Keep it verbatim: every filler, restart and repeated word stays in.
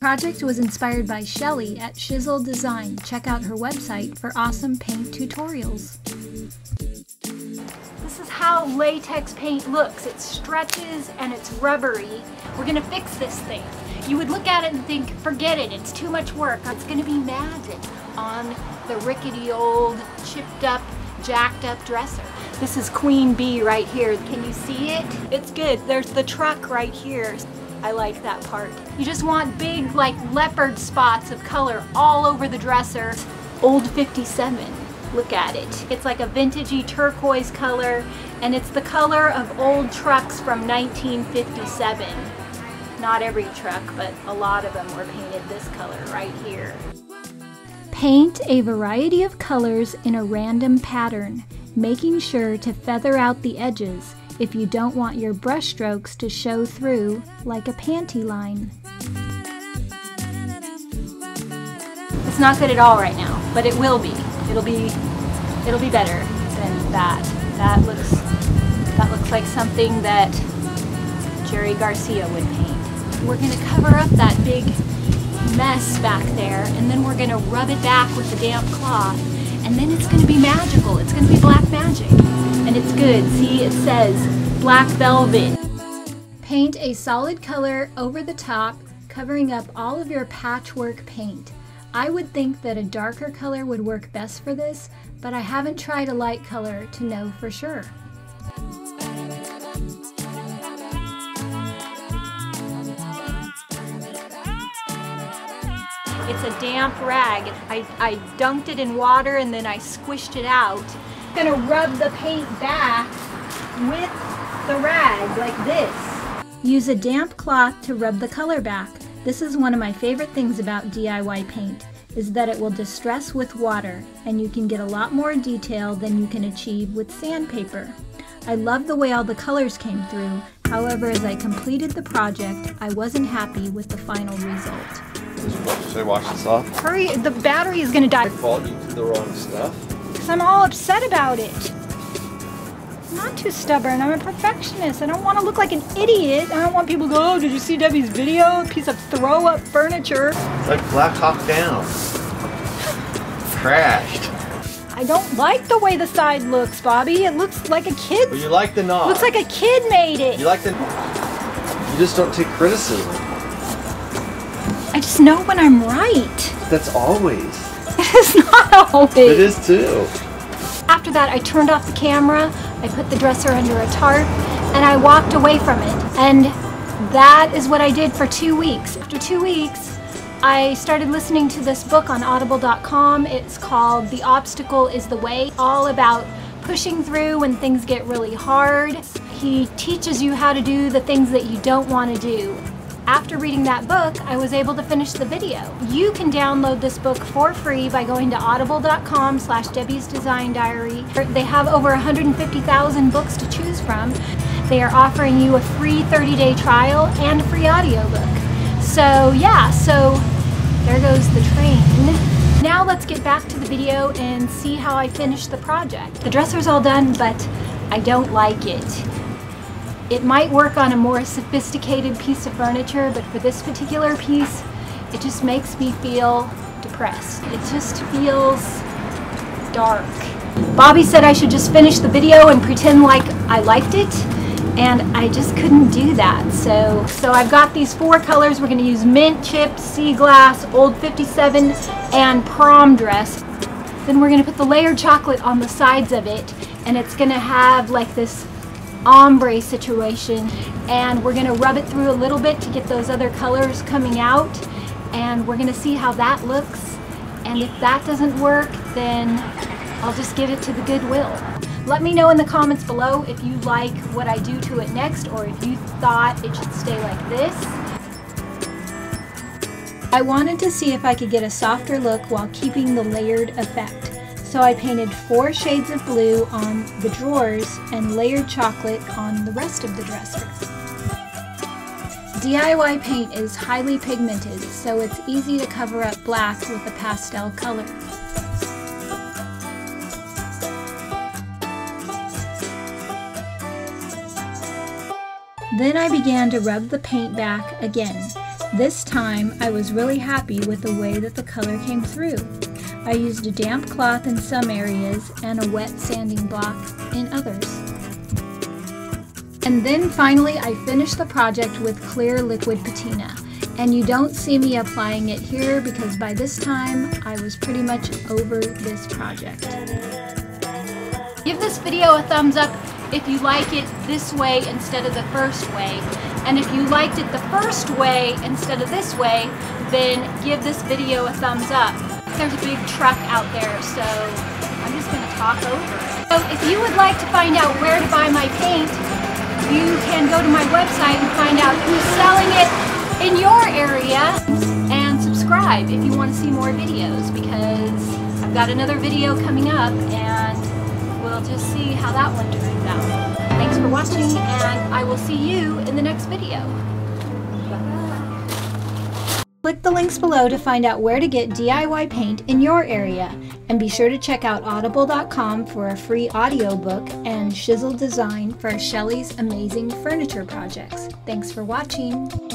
project was inspired by Shelley at Shizzle Design. Check out her website for awesome paint tutorials. This is how latex paint looks. It stretches and it's rubbery. We're gonna fix this thing. You would look at it and think, forget it, it's too much work. It's gonna be magic on the rickety old, chipped up, jacked up dresser. This is Queen Bee right here. Can you see it? It's good. There's the truck right here. I like that part. You just want big, like, leopard spots of color all over the dresser. Old fifty-seven, look at it. It's like a vintagey turquoise color, and it's the color of old trucks from nineteen fifty-seven. Not every truck, but a lot of them were painted this color right here. Paint a variety of colors in a random pattern, making sure to feather out the edges if you don't want your brush strokes to show through like a panty line. It's not good at all right now, but it will be. It'll be it'll be better than that. That looks that looks like something that Jerry Garcia would paint. We're gonna cover up that big mess back there, and then we're gonna rub it back with the damp cloth, and then it's gonna be magical. It's gonna be black magic. And it's good. See, it says black velvet. Paint a solid color over the top, covering up all of your patchwork paint. I would think that a darker color would work best for this, but I haven't tried a light color to know for sure. It's a damp rag. I, I dunked it in water and then I squished it out. I'm gonna rub the paint back with the rag like this. Use a damp cloth to rub the color back. This is one of my favorite things about D I Y paint, is that it will distress with water, and you can get a lot more detail than you can achieve with sandpaper. I love the way all the colors came through. However, as I completed the project, I wasn't happy with the final result. Should I wash this off? Hurry, the battery is gonna die. I called you to the wrong stuff. I'm all upset about it. I'm not too stubborn. I'm a perfectionist. I don't want to look like an idiot. I don't want people to go, oh, did you see Debbie's video? A piece of throw-up furniture. It's like Black Hawk Down. Crashed. I don't like the way the side looks, Bobby. It looks like a kid. Well, you like the knob. Looks like a kid made it. You like the knob. You just don't take criticism. I just know when I'm right. That's always. It's not always. It is too. After that, I turned off the camera, I put the dresser under a tarp, and I walked away from it. And that is what I did for two weeks. After two weeks, I started listening to this book on audible dot com. It's called The Obstacle is the Way, all about pushing through when things get really hard. He teaches you how to do the things that you don't want to do. After reading that book, I was able to finish the video. You can download this book for free by going to audible dot com slash Debi's Design Diary. They have over one hundred fifty thousand books to choose from. They are offering you a free thirty day trial and a free audiobook. So yeah, so there goes the train. Now let's get back to the video and see how I finish the project. The dresser's all done, but I don't like it. It might work on a more sophisticated piece of furniture, but for this particular piece, it just makes me feel depressed. It just feels dark. Bobby said I should just finish the video and pretend like I liked it, and I just couldn't do that. So, so I've got these four colors. We're gonna use mint, chips, sea glass, old fifty-seven, and prom dress. Then we're gonna put the layered chocolate on the sides of it, and it's gonna have like this ombre situation, and we're gonna rub it through a little bit to get those other colors coming out, and we're gonna see how that looks, and if that doesn't work, then I'll just give it to the Goodwill. Let me know in the comments below if you like what I do to it next, or if you thought it should stay like this. I wanted to see if I could get a softer look while keeping the layered effect. So I painted four shades of blue on the drawers and layered chocolate on the rest of the dresser. D I Y paint is highly pigmented, so it's easy to cover up black with a pastel color. Then I began to rub the paint back again. This time, I was really happy with the way that the color came through. I used a damp cloth in some areas and a wet sanding block in others. And then finally, I finished the project with clear liquid patina. And you don't see me applying it here because by this time, I was pretty much over this project. Give this video a thumbs up if you like it this way instead of the first way. And if you liked it the first way instead of this way, then give this video a thumbs up. There's a big truck out there, so I'm just gonna talk over it. So if you would like to find out where to buy my paint, you can go to my website and find out who's selling it in your area. And subscribe if you want to see more videos, because I've got another video coming up and we'll just see how that one turns out. Thanks for watching, and I will see you in the next video. Bye. Click the links below to find out where to get D I Y paint in your area, and be sure to check out audible dot com for a free audiobook and Shizzle Design for Shelley's amazing furniture projects. Thanks for watching.